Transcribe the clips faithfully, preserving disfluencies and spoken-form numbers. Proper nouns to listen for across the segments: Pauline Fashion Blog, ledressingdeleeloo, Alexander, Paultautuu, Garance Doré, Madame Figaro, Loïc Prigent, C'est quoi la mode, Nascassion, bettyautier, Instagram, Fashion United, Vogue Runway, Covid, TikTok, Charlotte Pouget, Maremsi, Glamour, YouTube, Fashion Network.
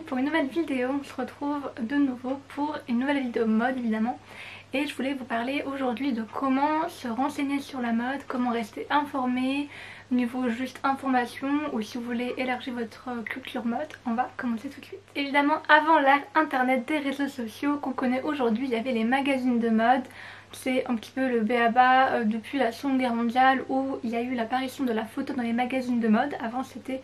semaine pour une nouvelle vidéo. On se retrouve de nouveau pour une nouvelle vidéo mode évidemment, et je voulais vous parler aujourd'hui de comment se renseigner sur la mode, comment rester informé niveau juste information, ou si vous voulez élargir votre culture mode. On va commencer tout de suite. Évidemment, avant l'ère internet des réseaux sociaux qu'on connaît aujourd'hui, il y avait les magazines de mode. C'est un petit peu le b a ba euh, depuis la Seconde Guerre mondiale, où il y a eu l'apparition de la photo dans les magazines de mode. Avant, c'était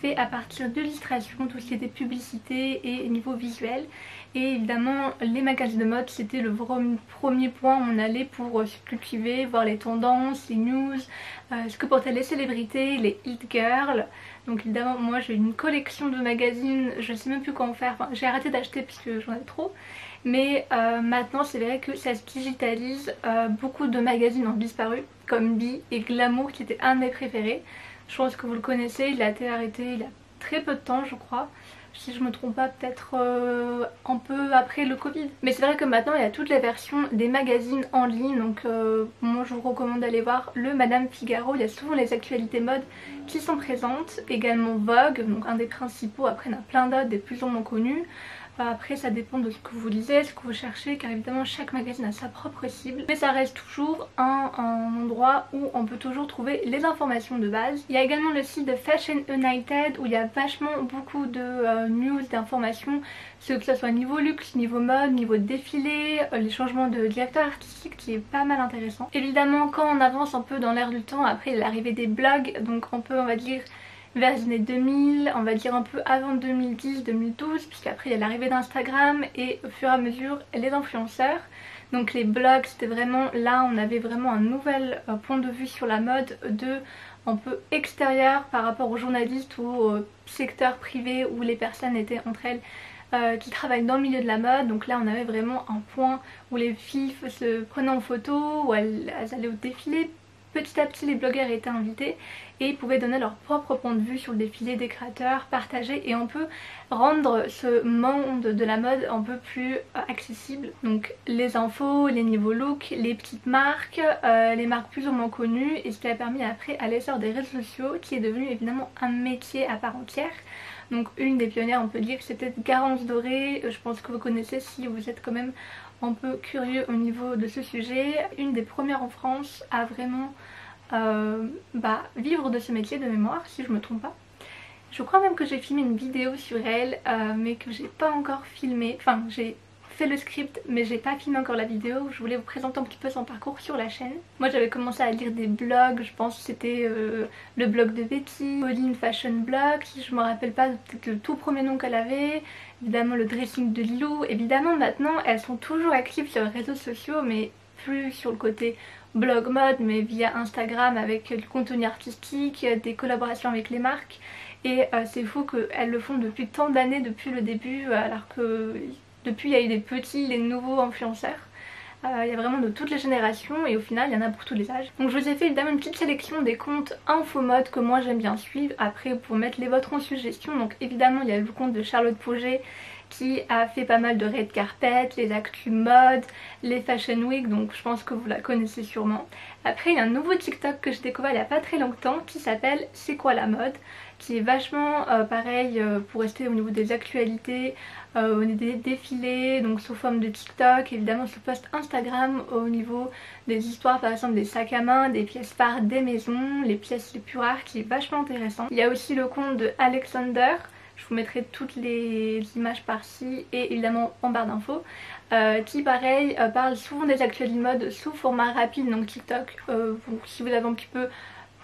fait à partir d'illustrations, tout ce qui était publicité et niveau visuel. Et évidemment, les magazines de mode, c'était le premier point où on allait pour euh, se cultiver, voir les tendances, les news, euh, ce que portaient les célébrités, les hit girls. Donc évidemment, moi j'ai une collection de magazines, je sais même plus quoi en faire. Enfin, j'ai arrêté d'acheter parce que j'en ai trop. Mais euh, maintenant c'est vrai que ça se digitalise, euh, beaucoup de magazines ont disparu, comme Bi et Glamour qui était un de mes préférés. Je pense que vous le connaissez, il a été arrêté il y a très peu de temps je crois, si je me trompe pas, peut-être euh, un peu après le Covid. Mais c'est vrai que maintenant il y a toutes les versions des magazines en ligne, donc euh, moi je vous recommande d'aller voir le Madame Figaro, il y a souvent les actualités mode qui sont présentes, également Vogue, donc un des principaux, après il y en a plein d'autres, des plus ou moins connus. Après ça dépend de ce que vous lisez, ce que vous cherchez, car évidemment chaque magazine a sa propre cible. Mais ça reste toujours un, un endroit où on peut toujours trouver les informations de base. Il y a également le site de Fashion United où il y a vachement beaucoup de euh, news, d'informations, que ce soit niveau luxe, niveau mode, niveau défilé, euh, les changements de directeur artistique, qui est pas mal intéressant. Évidemment, quand on avance un peu dans l'air du temps, après l'arrivée des blogs, donc on peut, on va dire, vers les années deux mille, on va dire un peu avant deux mille dix, deux mille douze, puisqu'après il y a l'arrivée d'Instagram et au fur et à mesure les influenceurs. Donc les blogs, c'était vraiment là, on avait vraiment un nouvel point de vue sur la mode, de un peu extérieur par rapport aux journalistes ou au secteur privé où les personnes étaient entre elles euh, qui travaillent dans le milieu de la mode. Donc là on avait vraiment un point où les filles se prenaient en photo, où elles, elles allaient au défilé. Petit à petit, les blogueurs étaient invités et pouvaient donner leur propre point de vue sur le défilé des créateurs, partager, et on peut rendre ce monde de la mode un peu plus accessible. Donc les infos, les niveaux look, les petites marques, euh, les marques plus ou moins connues, et ce qui a permis après à l'essor des réseaux sociaux, qui est devenu évidemment un métier à part entière. Donc une des pionnières, on peut dire, c'est peut-être Garance Doré, je pense que vous connaissez si vous êtes quand même un peu curieux au niveau de ce sujet. Une des premières en France à vraiment euh, bah, vivre de ce métier de mémoire, si je me trompe pas. Je crois même que j'ai filmé une vidéo sur elle, euh, mais que j'ai pas encore filmé, enfin j'ai fait le script mais j'ai pas filmé encore la vidéo. Je voulais vous présenter un petit peu son parcours sur la chaîne. Moi j'avais commencé à lire des blogs, je pense que c'était euh, le blog de Betty, Pauline Fashion Blog, si je me rappelle pas, peut-être le tout premier nom qu'elle avait, évidemment le dressing de Lilou. Évidemment maintenant elles sont toujours actives sur les réseaux sociaux, mais plus sur le côté blog mode, mais via Instagram avec du contenu artistique, des collaborations avec les marques, et euh, c'est fou qu'elles le font depuis tant d'années, depuis le début, alors que depuis il y a eu des petits, des nouveaux influenceurs. Euh, il y a vraiment de toutes les générations et au final il y en a pour tous les âges. Donc je vous ai fait évidemment une petite sélection des comptes infomode que moi j'aime bien suivre. Après, pour mettre les vôtres en suggestion, donc évidemment il y a le compte de Charlotte Pouget qui a fait pas mal de red carpet, les actus mode, les fashion week, donc je pense que vous la connaissez sûrement. Après il y a un nouveau TikTok que j'ai découvert il n'y a pas très longtemps qui s'appelle C'est quoi la mode, qui est vachement euh, pareil euh, pour rester au niveau des actualités, euh, des défilés, donc sous forme de TikTok, évidemment sous post Instagram, au niveau des histoires par exemple des sacs à main, des pièces phares des maisons, les pièces les plus rares, qui est vachement intéressant. Il y a aussi le compte de Alexander, je vous mettrai toutes les images par-ci et évidemment en barre d'infos, euh, qui pareil euh, parle souvent des actualités mode sous format rapide, donc TikTok, euh, vous, si vous avez un petit peu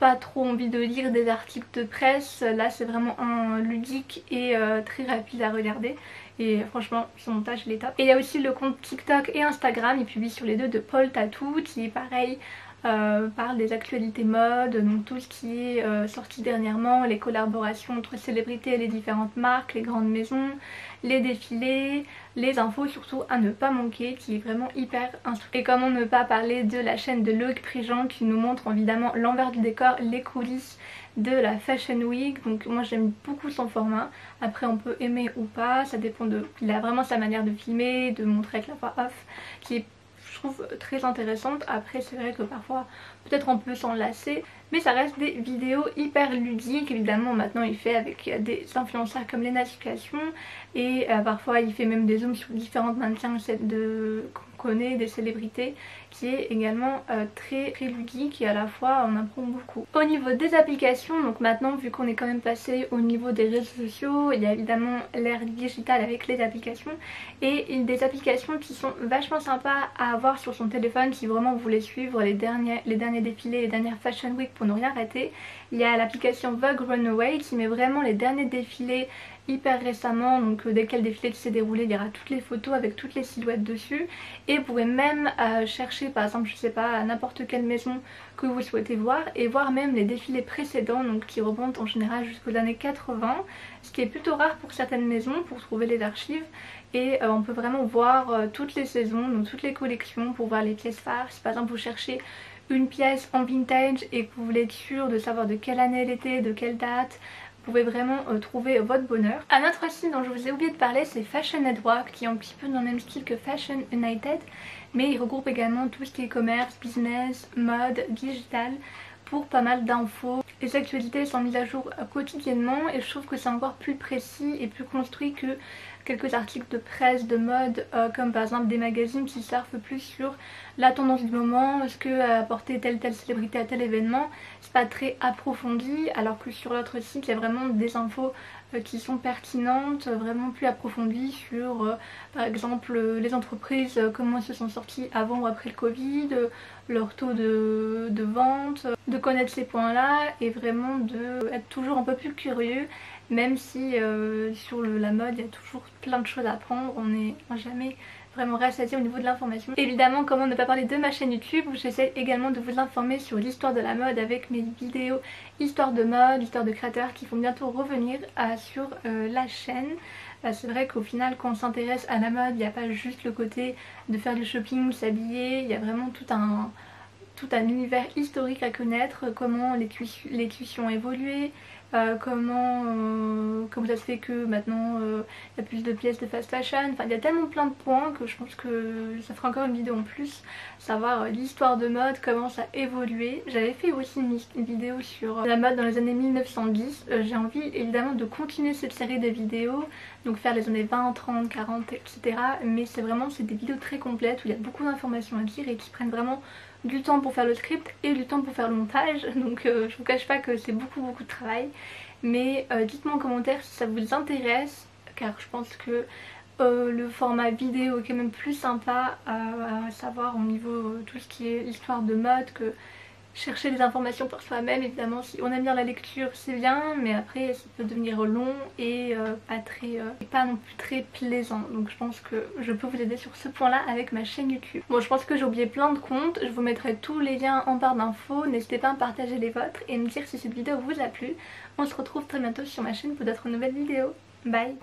pas trop envie de lire des articles de presse, là c'est vraiment un ludique et euh, très rapide à regarder, et franchement son montage il est top. Et il y a aussi le compte TikTok et Instagram, il publie sur les deux, de Paultautuu, qui est pareil Euh, parle des actualités mode, donc tout ce qui est euh, sorti dernièrement, les collaborations entre célébrités et les différentes marques, les grandes maisons, les défilés, les infos surtout à ne pas manquer, qui est vraiment hyper instructif. Et comment ne pas parler de la chaîne de Loïc Prigent qui nous montre évidemment l'envers du décor, les coulisses de la Fashion Week. Donc moi j'aime beaucoup son format, après on peut aimer ou pas, ça dépend de... Il a vraiment sa manière de filmer, de montrer avec la voix off, qui est très intéressante. Après c'est vrai que parfois peut-être on peut s'enlacer, mais ça reste des vidéos hyper ludiques. Évidemment maintenant il fait avec des influenceurs comme les Nascassion et euh, parfois il fait même des zooms sur différentes mannequins de... qu'on connaît, des célébrités, qui est également euh, très, très ludique et à la fois on apprend beaucoup. Au niveau des applications, donc maintenant vu qu'on est quand même passé au niveau des réseaux sociaux, il y a évidemment l'ère digitale avec les applications et des applications qui sont vachement sympas à avoir sur son téléphone si vraiment vous voulez suivre les derniers, les derniers défilés, les dernières Fashion Week pour ne rien rater. Il y a l'application Vogue Runway qui met vraiment les derniers défilés hyper récemment, donc dès que le défilé s'est déroulé il y aura toutes les photos avec toutes les silhouettes dessus, et vous pouvez même euh, chercher par exemple, je sais pas, n'importe quelle maison que vous souhaitez voir et voir même les défilés précédents, donc qui remontent en général jusqu'aux années quatre-vingts, ce qui est plutôt rare pour certaines maisons pour trouver les archives, et euh, on peut vraiment voir euh, toutes les saisons, donc toutes les collections, pour voir les pièces phares. Si par exemple vous cherchez une pièce en vintage et que vous voulez être sûr de savoir de quelle année elle était, de quelle date, vous pouvez vraiment euh, trouver votre bonheur. Un autre site dont je vous ai oublié de parler, c'est Fashion Network, qui est un petit peu dans le même style que Fashion United, mais il regroupe également tout ce qui est commerce, business, mode, digital, pour pas mal d'infos. Les actualités sont mises à jour quotidiennement et je trouve que c'est encore plus précis et plus construit que quelques articles de presse, de mode, euh, comme par exemple des magazines qui surfent plus sur la tendance du moment, est-ce que euh, porter telle telle célébrité à tel événement, c'est pas très approfondi, alors que sur l'autre site il y a vraiment des infos euh, qui sont pertinentes, vraiment plus approfondies sur euh, par exemple euh, les entreprises, euh, comment elles se sont sorties avant ou après le Covid, euh, leur taux de, de vente, euh, de connaître ces points là et vraiment d'être toujours un peu plus curieux. Même si euh, sur le, la mode il y a toujours plein de choses à apprendre, on n'est jamais vraiment rassasié au niveau de l'information. Évidemment, comment ne pas parler de ma chaîne YouTube où j'essaie également de vous informer sur l'histoire de la mode avec mes vidéos histoire de mode, histoire de créateurs qui vont bientôt revenir à, sur euh, la chaîne. C'est vrai qu'au final quand on s'intéresse à la mode, il n'y a pas juste le côté de faire du shopping, s'habiller, il y a vraiment tout un... tout un univers historique à connaître, comment les, tissus, les tissus ont évolué, euh, comment, euh, comment ça se fait que maintenant il euh, y a plus de pièces de fast fashion, enfin il y a tellement plein de points que je pense que ça fera encore une vidéo en plus, savoir euh, l'histoire de mode, comment ça a évolué. J'avais fait aussi une, une vidéo sur la mode dans les années mille neuf cent dix, euh, j'ai envie évidemment de continuer cette série de vidéos, donc faire les années vingt, trente, quarante et cetera. Mais c'est vraiment c'est des vidéos très complètes où il y a beaucoup d'informations à dire et qui prennent vraiment du temps pour faire le script et du temps pour faire le montage, donc euh, je vous cache pas que c'est beaucoup beaucoup de travail, mais euh, dites-moi en commentaire si ça vous intéresse, car je pense que euh, le format vidéo est quand même plus sympa euh, à savoir au niveau euh, tout ce qui est histoire de mode que chercher des informations pour soi-même. Évidemment si on aime bien la lecture c'est bien, mais après ça peut devenir long et euh, pas très euh, et pas non plus très plaisant, donc je pense que je peux vous aider sur ce point là avec ma chaîne YouTube. Bon, je pense que j'ai oublié plein de comptes, je vous mettrai tous les liens en barre d'infos, n'hésitez pas à partager les vôtres et me dire si cette vidéo vous a plu. On se retrouve très bientôt sur ma chaîne pour d'autres nouvelles vidéos. Bye.